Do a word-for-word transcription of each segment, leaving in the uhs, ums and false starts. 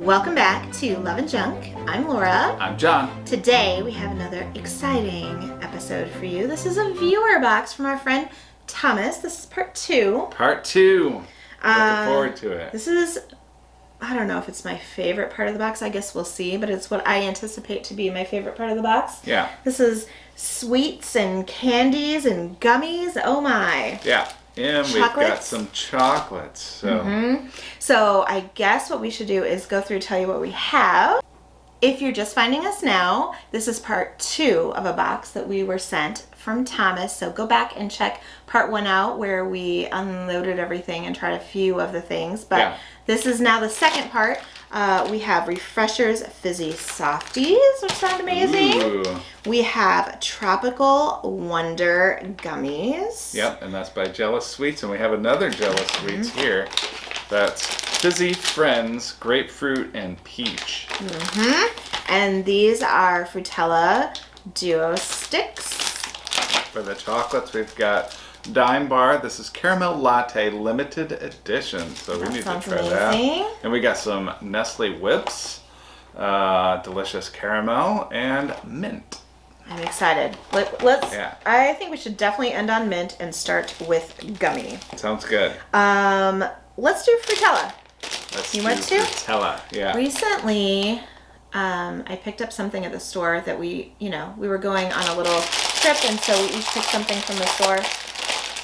Welcome back to Love and Junk. I'm Laura. I'm John. Today we have another exciting episode for you. This is a viewer box from our friend Thomas. This is part two. Part two. Uh, Looking forward to it. This is, I don't know if it's my favorite part of the box. I guess we'll see, but it's what I anticipate to be my favorite part of the box. Yeah. This is sweets and candies and gummies. Oh my. Yeah. And chocolates. We've got some chocolates. So. Mm-hmm. So I guess what we should do is go through, tell you what we have. If you're just finding us now, this is part two of a box that we were sent from Thomas. So go back and check part one out where we unloaded everything and tried a few of the things. But yeah. This is now the second part. Uh, we have Refreshers Fizzy Softies, which sound amazing. Ooh. We have Tropical Wonder Gummies. Yep, and that's by Jealous Sweets. And we have another Jealous Sweets mm-hmm. here. That's Fizzy Friends, Grapefruit, and Peach. Mm-hmm. And these are Fruittella Duo Sticks. For the chocolates, we've got Dime Bar. This is Caramel Latte Limited Edition, so we that need to try amazing. that. And we got some Nestle Whips, uh, Delicious Caramel, and Mint. I'm excited. Let, let's. Yeah. I think we should definitely end on Mint and start with Gummy. Sounds good. Um, let's do Fruittella. Let's you went to Fruittella, yeah. Recently, um, I picked up something at the store that we, you know, we were going on a little trip, and so we each picked something from the store.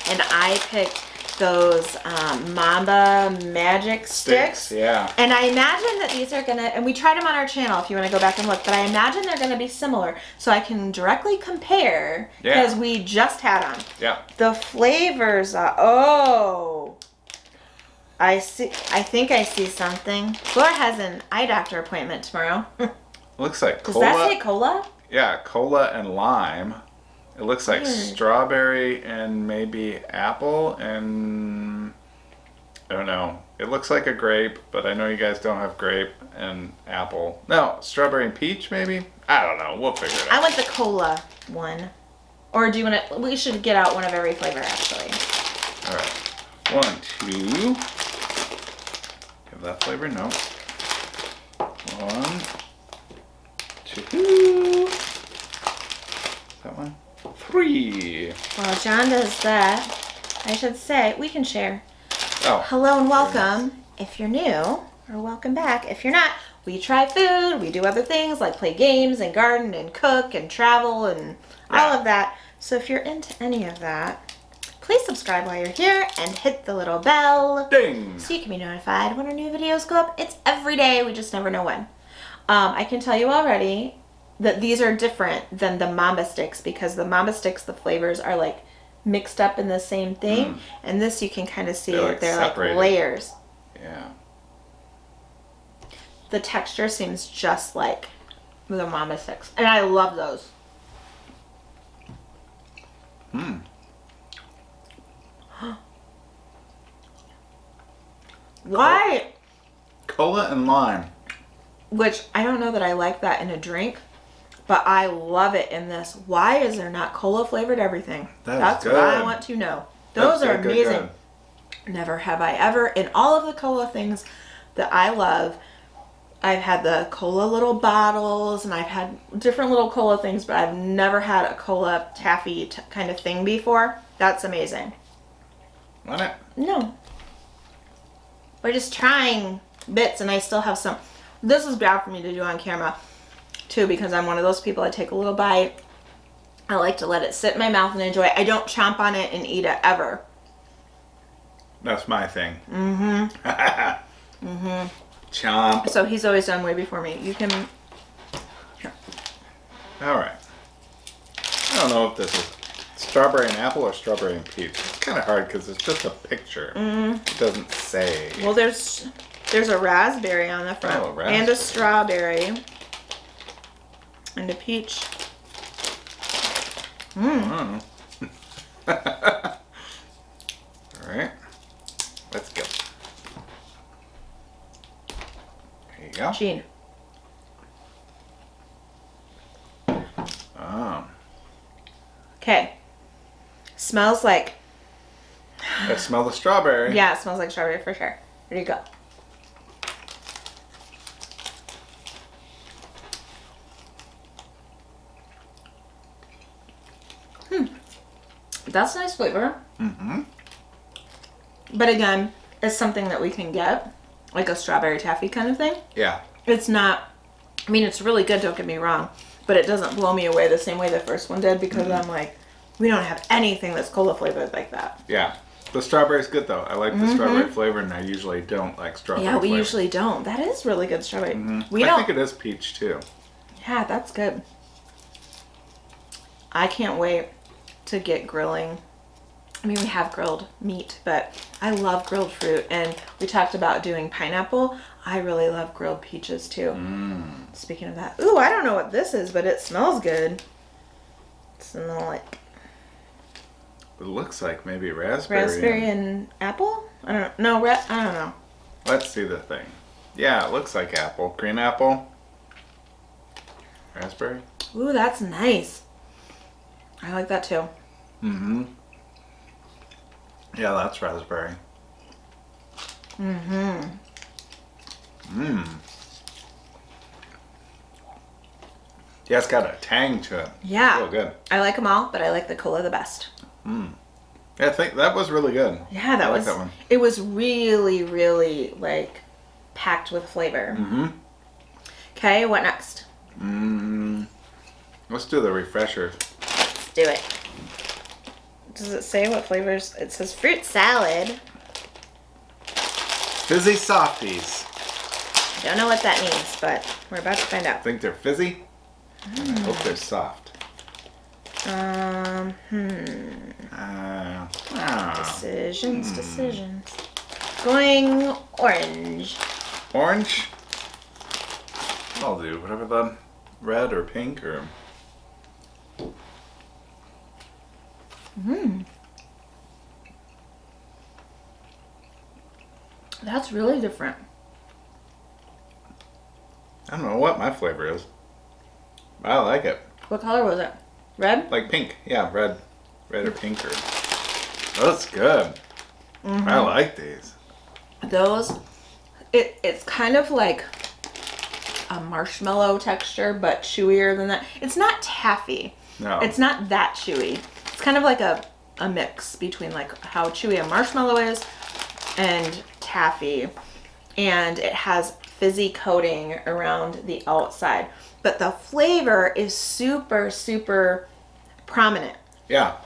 And I picked those um, Mamba Magic Sticks. Sticks. Yeah. And I imagine that these are gonna, and we tried them on our channel if you want to go back and look, but I imagine they're gonna be similar, so I can directly compare because yeah. we just had them. Yeah. The flavors are oh. I see. I think I see something. Laura has an eye doctor appointment tomorrow. Looks like cola. Does that say cola? Yeah, cola and lime. It looks like mm. strawberry and maybe apple and I don't know. It looks like a grape, but I know you guys don't have grape and apple. No, strawberry and peach maybe? I don't know. We'll figure it out. I want the cola one. Or do you want to? We should get out one of every flavor actually. All right. One, two. That flavor? No. One, two, that one, three. While John does that, I should say we can share. Oh. Hello and welcome if you're new, or welcome back if you're not. We try food, we do other things like play games and garden and cook and travel and all of that. So if you're into any of that, please subscribe while you're here and hit the little bell. Ding! So you can be notified when our new videos go up. It's every day, we just never know when. Um, I can tell you already that these are different than the Mamba Sticks because the Mamba Sticks, the flavors are like mixed up in the same thing. Mm. And this you can kind of see, they're like, they're like layers. Yeah. The texture seems just like the Mamba Sticks. And I love those. Hmm. Why? Cola and lime. Which I don't know that I like that in a drink, but I love it in this. Why is there not cola flavored everything? That That's good. what I want to know. Those That's are good, amazing. Good. Never have I ever, in all of the cola things that I love, I've had the cola little bottles and I've had different little cola things, but I've never had a cola taffy t kind of thing before. That's amazing. Want it? No. We're just trying bits and I still have some. This is bad for me to do on camera too because I'm one of those people. I take a little bite. I like to let it sit in my mouth and enjoy it. I don't chomp on it and eat it ever. That's my thing. Mm-hmm. Mm-hmm. Chomp. So he's always done way before me. You can... Here. All right. I don't know if this is strawberry and apple or strawberry and peach. It's kind of hard because it's just a picture. Mm. It doesn't say. Well, there's there's a raspberry on the front. Oh, a raspberry. And a strawberry. And a peach. Mmm. Mm. All right. Let's go. go. Gin. Oh. Okay. Smells like... It smells like strawberry. Yeah, it smells like strawberry for sure. There you go. Hmm. That's a nice flavor. Mm-hmm. But again, it's something that we can get, like a strawberry taffy kind of thing. Yeah. It's not, I mean, it's really good, don't get me wrong, but it doesn't blow me away the same way the first one did because mm-hmm. I'm like, we don't have anything that's cola flavored like that. Yeah. The strawberry's good though. I like the mm-hmm. strawberry flavor and I usually don't like strawberry flavor. Yeah, we flavor. usually don't. That is really good strawberry. Mm-hmm. we I don't... think it is peach too. Yeah, that's good. I can't wait to get grilling. I mean, we have grilled meat, but I love grilled fruit. And we talked about doing pineapple. I really love grilled peaches too. Mm. Speaking of that, ooh, I don't know what this is, but it smells good. It smells like... It looks like maybe raspberry. Raspberry and, and apple? I don't know. No, ra I don't know. Let's see the thing. Yeah, it looks like apple. Green apple. Raspberry. Ooh, that's nice. I like that too. Mm-hmm. Yeah, that's raspberry. Mm-hmm. Mmm. Yeah, it's got a tang to it. Yeah. It's real good. I like them all, but I like the cola the best. Mmm. Yeah, I think that was really good. Yeah, that I was. Like that one. It was really, really like packed with flavor. Mm-hmm. Okay, what next? Mmm. Let's do the refresher. Let's do it. Does it say what flavors? It says fruit salad. Fizzy Softies. I don't know what that means, but we're about to find out. I think they're fizzy. Mm. And I hope they're soft. Um, hmm. Uh, ah. Decisions, hmm. decisions. Going orange. Orange? I'll do whatever the red or pink or... Mmm. That's really different. I don't know what my flavor is. I like it. What color was it? Red? Like pink. Yeah, red. Red or pink or... Oh, that's good. Mm-hmm. I like these. Those... It, it's kind of like a marshmallow texture, but chewier than that. It's not taffy. No. It's not that chewy. It's kind of like a, a mix between like how chewy a marshmallow is and taffy. And it has fizzy coating around the outside. But the flavor is super, super prominent. Yeah.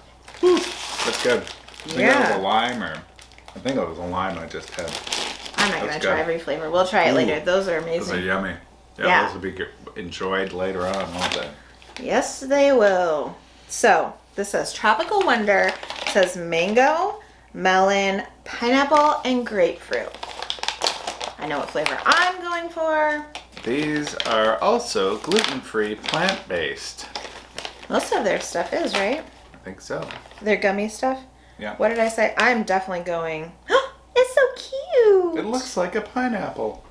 Whew. That's good. I think yeah. that was a lime or... I think it was a lime I just had. I'm not going to try every flavor. We'll try it Ooh. later. Those are amazing. Those are yummy. Yeah, yeah. Those will be enjoyed later on, won't they? Yes, they will. So... This says Tropical Wonder. It says mango, melon, pineapple, and grapefruit. I know what flavor I'm going for. These are also gluten-free, plant-based. Most of their stuff is, right? I think so. Their gummy stuff? Yeah. What did I say? I'm definitely going... It's so cute! It looks like a pineapple.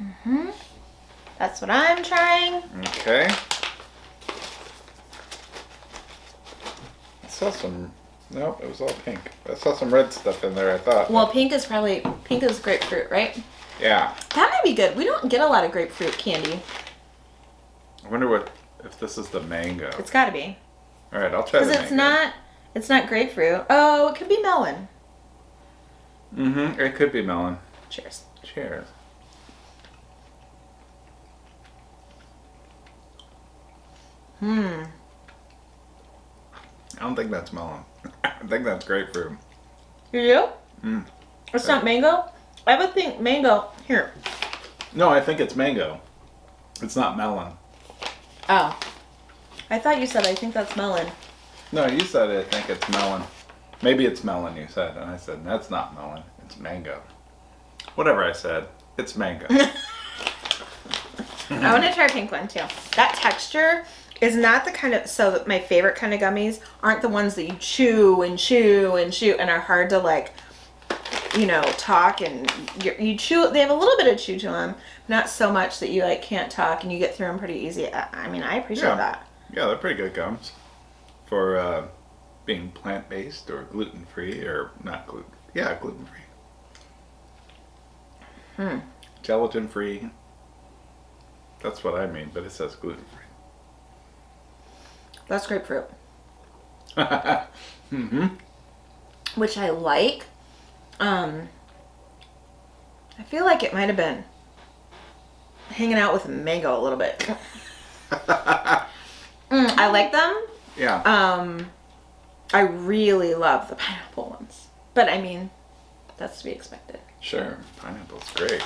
Mm-hmm. That's what I'm trying. Okay. I saw some, no, it was all pink. I saw some red stuff in there, I thought. Well, pink is probably, pink is grapefruit, right? Yeah. That might be good. We don't get a lot of grapefruit candy. I wonder what, if this is the mango. It's gotta be. All right, I'll try the mango. Because it's not, it's not grapefruit. Oh, it could be melon. Mm-hmm, it could be melon. Cheers. Cheers. Hmm. I don't think that's melon. I think that's grapefruit. You do? Mm. It's yeah. not mango? I would think mango. Here. No, I think it's mango. It's not melon. Oh. I thought you said I think that's melon. No, you said I think it's melon. Maybe it's melon, you said. And I said, that's not melon. It's mango. Whatever I said, it's mango. I want to try a pink one, too. That texture... is not the kind of, so my favorite kind of gummies aren't the ones that you chew and chew and chew and are hard to like you know, talk and you, you chew. They have a little bit of chew to them, not so much that you like can't talk, and you get through them pretty easy. I, I mean, I appreciate yeah. that. Yeah, they're pretty good gums for uh, being plant-based or gluten-free or not gluten. Yeah, gluten-free. Hmm. Gelatin-free. That's what I mean, but it says gluten-free. That's grapefruit. Mm-hmm. Which I like. Um, I feel like it might have been hanging out with mango a little bit. mm, I like them. Yeah. Um, I really love the pineapple ones. But I mean, that's to be expected. Sure. Pineapple's great.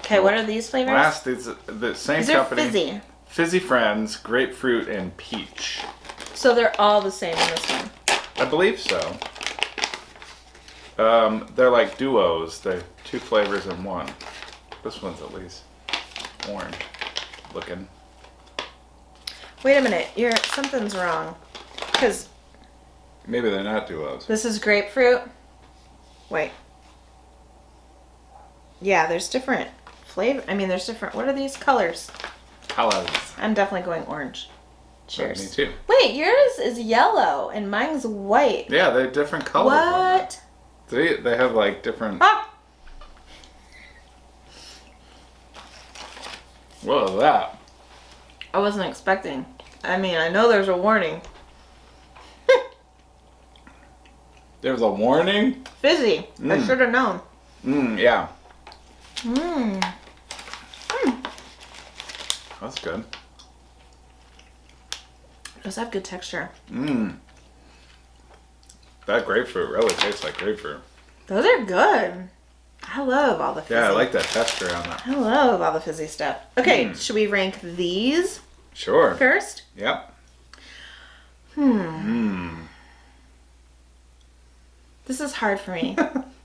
Okay, what are these flavors? Last is the same these company. Fizzy. Fizzy Friends, grapefruit, and peach. So they're all the same in this one? I believe so. Um, they're like duos. They're two flavors in one. This one's at least orange looking. Wait a minute. You're, something's wrong. 'Cause maybe they're not duos. This is grapefruit. Wait. Yeah, there's different flavor. I mean, there's different. What are these colors? Colors. I'm definitely going orange. Cheers. Me too. Wait, yours is yellow and mine's white. Yeah, they're different colors. What? They they have like different. Ah! What was that? I wasn't expecting. I mean, I know there's a warning. There's a warning? Fizzy. Mm. I should have known. Mmm. Yeah. Mmm. Mm. That's good. Those have good texture. Mmm. That grapefruit really tastes like grapefruit. Those are good. I love all the fizzy. Yeah, I like that texture on that. I love all the fizzy stuff. Okay, mm. should we rank these? Sure. First? Yep. Hmm. Mm. This is hard for me.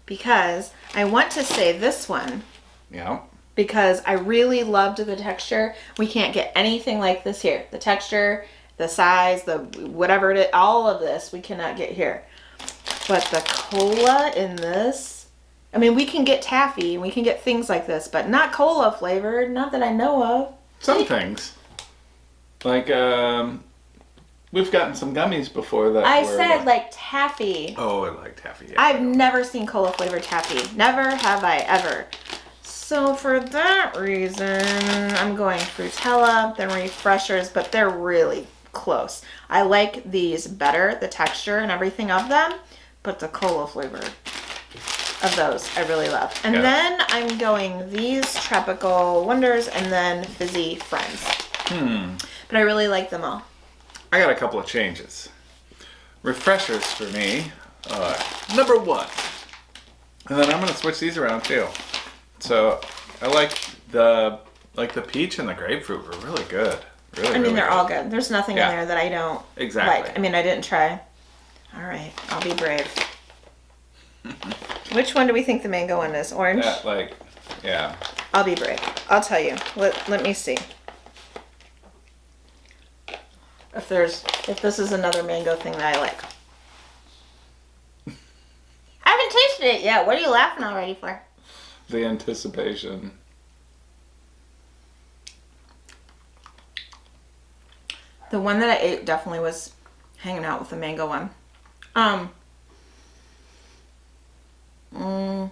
Because I want to say this one. Yeah. Because I really loved the texture. We can't get anything like this here. The texture, the size, the whatever it is, all of this we cannot get here. But the cola in this, I mean, we can get taffy and we can get things like this, but not cola flavored, not that I know of. Some things. Like, um... we've gotten some gummies before that. I were, said like taffy. Oh, I like taffy. Yeah, I've never seen cola flavored taffy. Never have I ever. So for that reason, I'm going Fruittella, then Refreshers, but they're really close. I like these better, the texture and everything of them, but the cola flavor of those I really love. And yeah. then I'm going these Tropical Wonders and then Fizzy Friends. Hmm. But I really like them all. I got a couple of changes. Refreshers for me, uh, number one. And then I'm gonna switch these around too. So I like the like the peach and the grapefruit were really good. Really, I mean, really they're good. all good. There's nothing yeah. in there that I don't exactly. like. I mean, I didn't try. All right, I'll be brave. Which one do we think the mango one is? Orange? Yeah, like, yeah. I'll be brave. I'll tell you. Let, let me see. If there's, if this is another mango thing that I like. I haven't tasted it yet. What are you laughing already for? The anticipation. The one that I ate definitely was hanging out with the mango one. Um. Mm,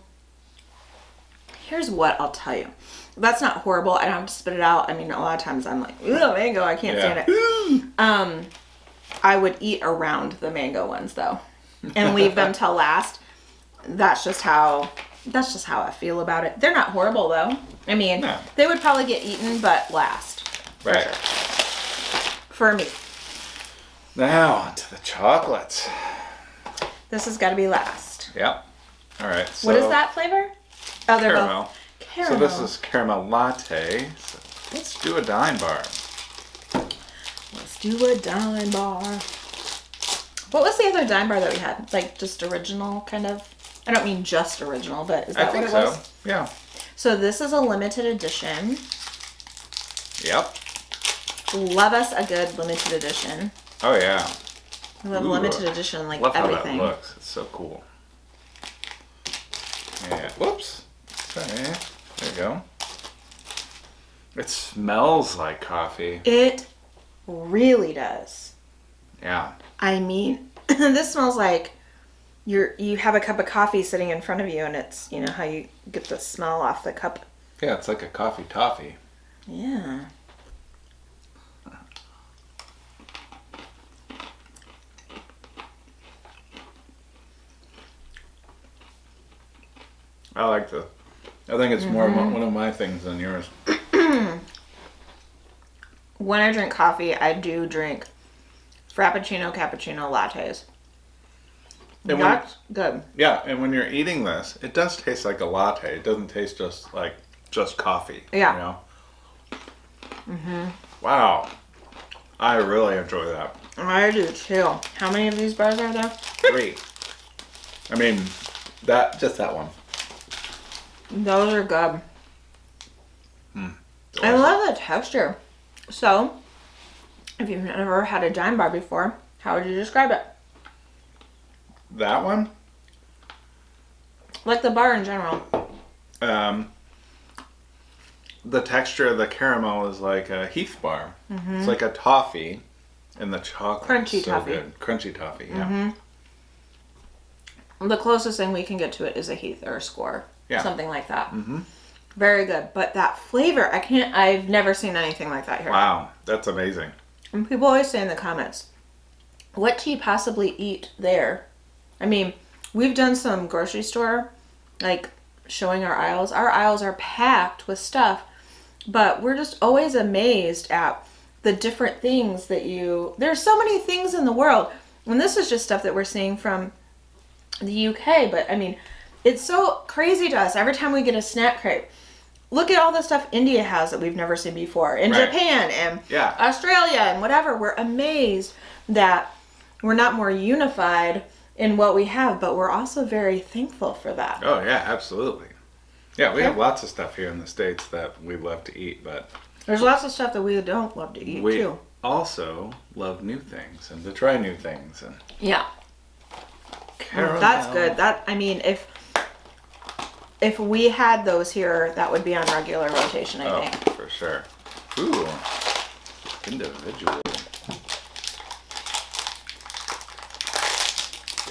here's what I'll tell you. That's not horrible. I don't have to spit it out. I mean, a lot of times I'm like, oh, mango, I can't yeah. stand it. Um, I would eat around the mango ones though, and leave them till last. That's just how, that's just how I feel about it. They're not horrible though. I mean, no. they would probably get eaten, but last. Right. For, sure. for me. Now to the chocolates. This has got to be last. Yep. All right. So what is that flavor? Oh, they're caramel. Both. Caramel. So this is caramel latte. So let's do a dime bar. Let's do a dime bar. What was the other dime bar that we had? Like just original kind of? I don't mean just original, but is that I think what it so. was? Yeah. So this is a limited edition. Yep. Love us a good limited edition. Oh yeah. We love Ooh, limited edition like love everything. How that looks. It's so cool. Yeah, whoops. Sorry. There you go. It smells like coffee. It really does. Yeah. I mean, this smells like you're you have a cup of coffee sitting in front of you, and it's, you know, how you get the smell off the cup. Yeah, it's like a coffee toffee. Yeah. I like the, I think it's more mm-hmm. one of my things than yours. When I drink coffee, I do drink Frappuccino, cappuccino, lattes. And That's when, good. Yeah, and when you're eating this, it does taste like a latte. It doesn't taste just like just coffee. Yeah. You know? Mm-hmm. Wow. I really enjoy that. I do too. How many of these bars are there? Three. I mean, that just that one. Those are good. Mm, I love the texture. So, if you've never had a Dime Bar before, how would you describe it? That one? Like the bar in general. Um, the texture of the caramel is like a Heath bar. Mm-hmm. It's like a toffee, and the chocolate Crunchy so toffee. Good. Crunchy toffee, yeah. Mm-hmm. The closest thing we can get to it is a Heath or a Score. Yeah. Something like that. Mm-hmm. Very good. But that flavor, I can't, I've never seen anything like that here. Wow. That's amazing. And people always say in the comments, what do you possibly eat there? I mean, we've done some grocery store, like showing our aisles. Our aisles are packed with stuff, but we're just always amazed at the different things that you, there's so many things in the world. And this is just stuff that we're seeing from the U K, but I mean, it's so crazy to us every time we get a snack crave. Look at all the stuff India has that we've never seen before. In right. Japan and yeah. Australia and whatever. We're amazed that we're not more unified in what we have, but we're also very thankful for that. Oh yeah, absolutely. Yeah, we okay. have lots of stuff here in the States that we love to eat, but there's lots of stuff that we don't love to eat we too. We also love new things and to try new things and yeah. Caramel. That's good. That I mean if If we had those here, that would be on regular rotation, I oh, think. Oh, for sure. Ooh, individual.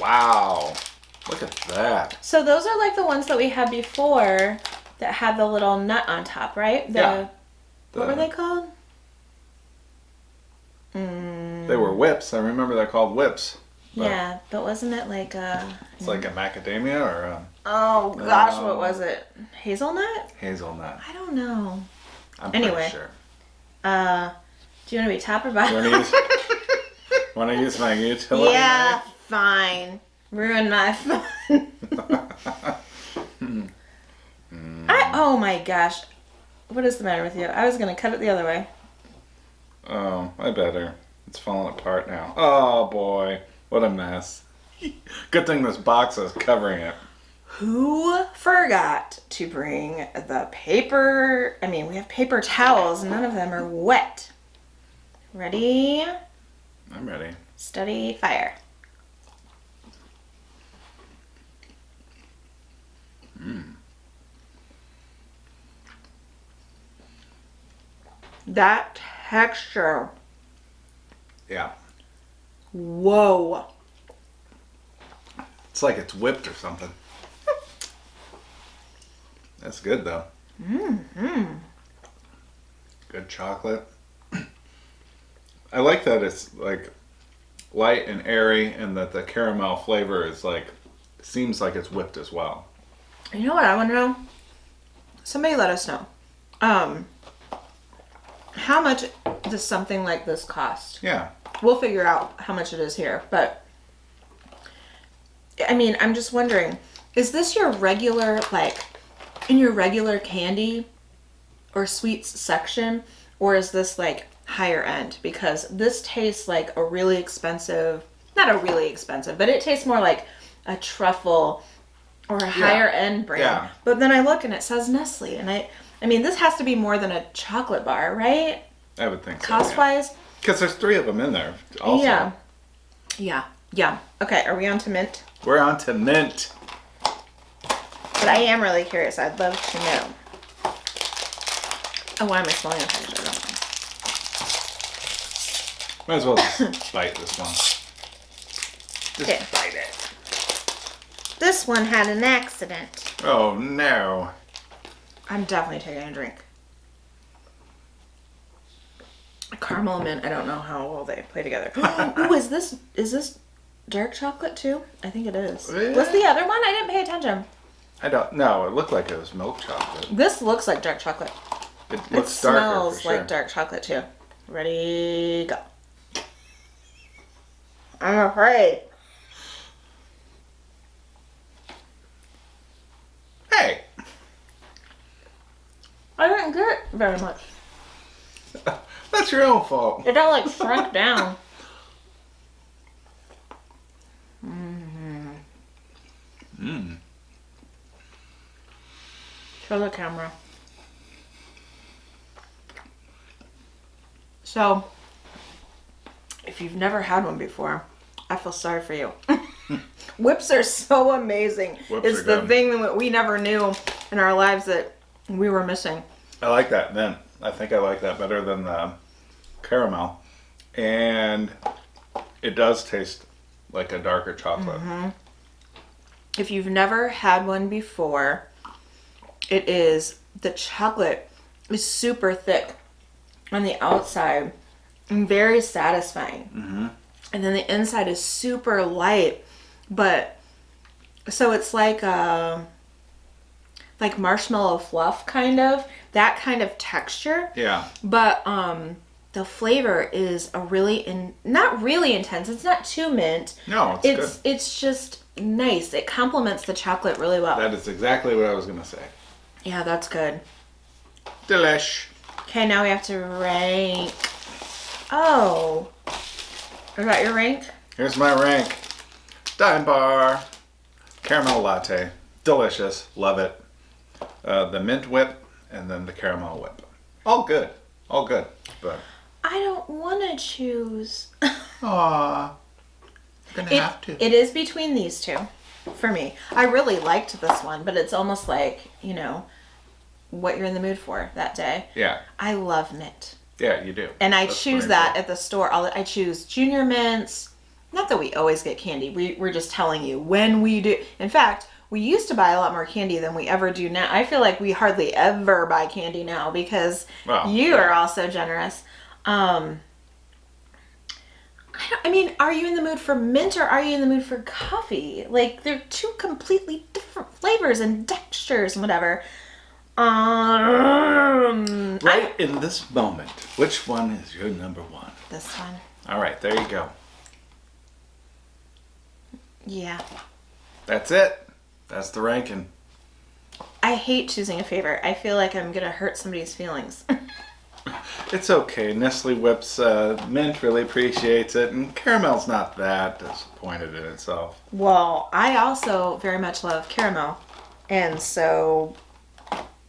Wow, look at that. So those are like the ones that we had before that had the little nut on top, right? The, yeah. The, what were they called? Mm. They were whips. I remember they're called whips. But yeah, but wasn't it like a... It's like a macadamia or a... Oh, gosh, um, what was it? Hazelnut? Hazelnut. I don't know. I'm anyway, pretty sure. Uh, do you want to be top or bottom? Want to use, want to use my utility Yeah, knife? Fine. Ruin my fun. mm. I, oh, my gosh. What is the matter with you? I was going to cut it the other way. Oh, I better. It's falling apart now. Oh, boy. What a mess. Good thing this box is covering it. Who forgot to bring the paper? I mean, we have paper towels. None of them are wet. Ready? I'm ready. Steady fire. Mm. That texture. Yeah. Whoa. It's like it's whipped or something. That's good though. Mm-hmm. Good chocolate. I like that it's like light and airy and that the caramel flavor is like, seems like it's whipped as well. You know what I want to know? Somebody let us know. Um, how much does something like this cost? Yeah. We'll figure out how much it is here, but I mean, I'm just wondering, is this your regular, like, in your regular candy or sweets section, or is this like higher end? Because this tastes like a really expensive, not a really expensive, but it tastes more like a truffle or a yeah. higher end brand. Yeah. But then I look and it says Nestle, and I, I mean, this has to be more than a chocolate bar, right? I would think so. Cost wise. Yeah. Because there's three of them in there also. Yeah. Yeah. Yeah. Okay, are we on to mint? We're on to mint. But I am really curious. I'd love to know. Oh, why am I smelling okay? I don't know. Might as well just bite this one. Just okay. bite it. This one had an accident. Oh no. I'm definitely taking a drink. Caramel mint, I don't know how well they play together. Ooh, is this is this dark chocolate too? I think it is. Yeah. What's the other one? I didn't pay attention. I don't know. It looked like it was milk chocolate. This looks like dark chocolate. It looks it darker. It smells for sure. like dark chocolate too. Ready, go. I'm afraid. Hey. I didn't get very much. That's your own fault. It all like shrunk down. Mm-hmm. Mm. Show the camera. So, if you've never had one before, I feel sorry for you. Whips are so amazing. Whips it's the good. thing that we never knew in our lives that we were missing. I like that then. I think I like that better than the caramel. And it does taste like a darker chocolate. Mm-hmm. If you've never had one before, it is, the chocolate is super thick on the outside and very satisfying. Mm-hmm. And then the inside is super light, but so it's like a like marshmallow fluff kind of, that kind of texture. Yeah. But um the flavor is a really in not really intense. It's not too mint. No, it's it's, good. it's just nice. It complements the chocolate really well. That is exactly what I was gonna say. Yeah, that's good. Delish. Okay, now we have to rank. Oh, I got your rank. Here's my rank. Dime Bar, caramel latte, delicious, love it. Uh, the mint whip, and then the caramel whip. All good, all good. But I don't want to choose. Aww, you're gonna it, have to. It is between these two, for me. I really liked this one, but it's almost like, you know, what you're in the mood for that day. Yeah. I love mint. Yeah, you do. And I That's choose that at the store. I'll, I choose junior mints. Not that we always get candy. We, we're just telling you when we do. In fact, we used to buy a lot more candy than we ever do now. I feel like we hardly ever buy candy now because well, you yeah. are all so generous. Um, I, don't, I mean, are you in the mood for mint or are you in the mood for coffee? Like, they're two completely different flavors and textures and whatever. Um, right I, in this moment, which one is your number one? This one. All right, there you go. Yeah. That's it. That's the ranking. I hate choosing a favorite. I feel like I'm gonna hurt somebody's feelings. It's okay. Nestle Whips uh, mint really appreciates it, and caramel's not that disappointed in itself. Well, I also very much love caramel, and so.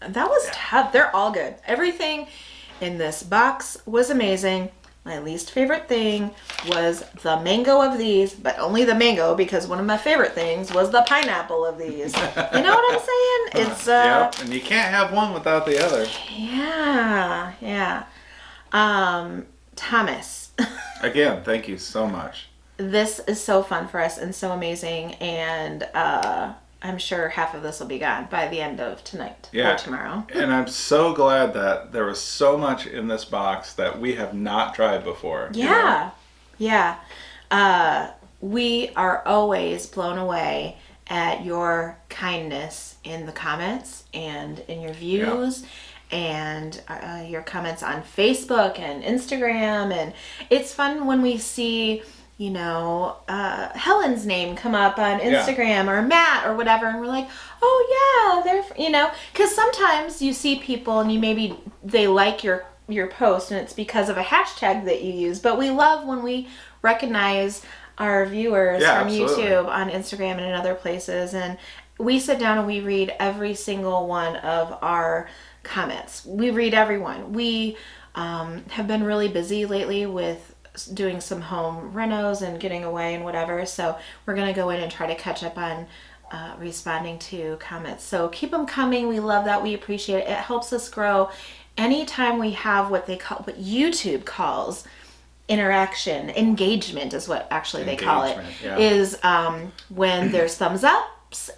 That was tough. They're all good. Everything in this box was amazing. My least favorite thing was the mango of these, but only the mango because one of my favorite things was the pineapple of these. You know what I'm saying? It's uh yep. And you can't have one without the other. Yeah. Yeah. Um Thomas. Again, thank you so much. This is so fun for us and so amazing, and uh I'm sure half of this will be gone by the end of tonight yeah. or tomorrow. And I'm so glad that there was so much in this box that we have not tried before. Yeah. You know? Yeah. Uh, we are always blown away at your kindness in the comments and in your views yeah. and uh, your comments on Facebook and Instagram. And it's fun when we see... you know, uh, Helen's name come up on Instagram yeah. or Matt or whatever. And we're like, oh yeah, they're, you know, cause sometimes you see people and you maybe they like your, your post and it's because of a hashtag that you use, but we love when we recognize our viewers yeah, from absolutely. YouTube on Instagram and in other places. And we sit down and we read every single one of our comments. We read everyone. We, um, have been really busy lately with doing some home renos and getting away and whatever, so we're gonna go in and try to catch up on uh, responding to comments. So keep them coming. We love that. We appreciate it. It helps us grow. Anytime we have what they call, what YouTube calls interaction, engagement is what actually they call it, yeah. is um, when there's thumbs up,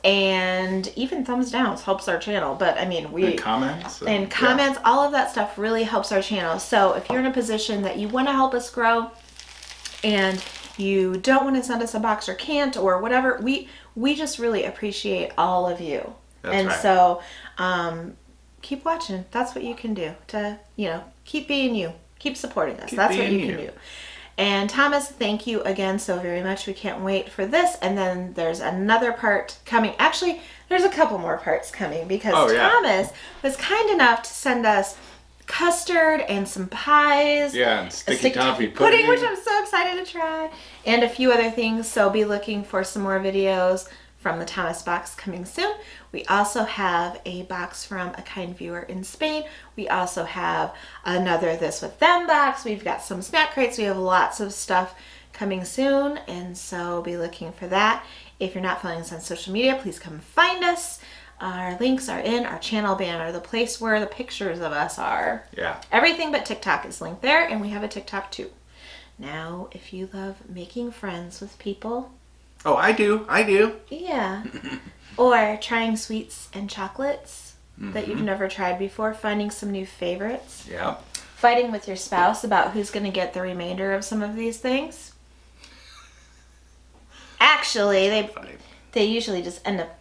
and even thumbs downs helps our channel, but I mean we and comments and, and comments yeah. all of that stuff really helps our channel. So if you're in a position that you want to help us grow and you don't want to send us a box or can't or whatever, we we just really appreciate all of you. That's and right. so um keep watching. That's what you can do to, you know, keep being you, keep supporting us. Keep that's what you, you can do. And Thomas, thank you again so very much. We can't wait for this. And then there's another part coming. Actually, there's a couple more parts coming because oh, yeah. Thomas was kind enough to send us custard and some pies. Yeah, and sticky, sticky toffee pudding, pudding. Which I'm so excited to try. And a few other things. So be looking for some more videos from the Thomas box coming soon. We also have a box from a kind viewer in Spain. We also have another This With Them box. We've got some snack crates. We have lots of stuff coming soon, and so be looking for that. If you're not following us on social media, please come find us. Our links are in our channel banner, the place where the pictures of us are. Yeah. Everything but TikTok is linked there, and we have a TikTok too. Now, if you love making friends with people, oh, I do. I do. Yeah. Or trying sweets and chocolates mm-hmm. that you've never tried before, finding some new favorites. Yeah. Fighting with your spouse about who's going to get the remainder of some of these things. Actually, they they usually just end up,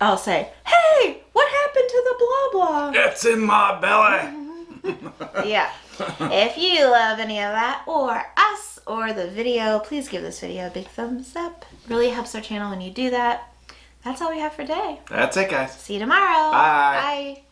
I'll say, "Hey, what happened to the blah blah?" It's in my belly. Yeah. If you love any of that or us or the video, please give this video a big thumbs up. It really helps our channel when you do that. That's all we have for today. That's it, guys. See you tomorrow. Bye. Bye.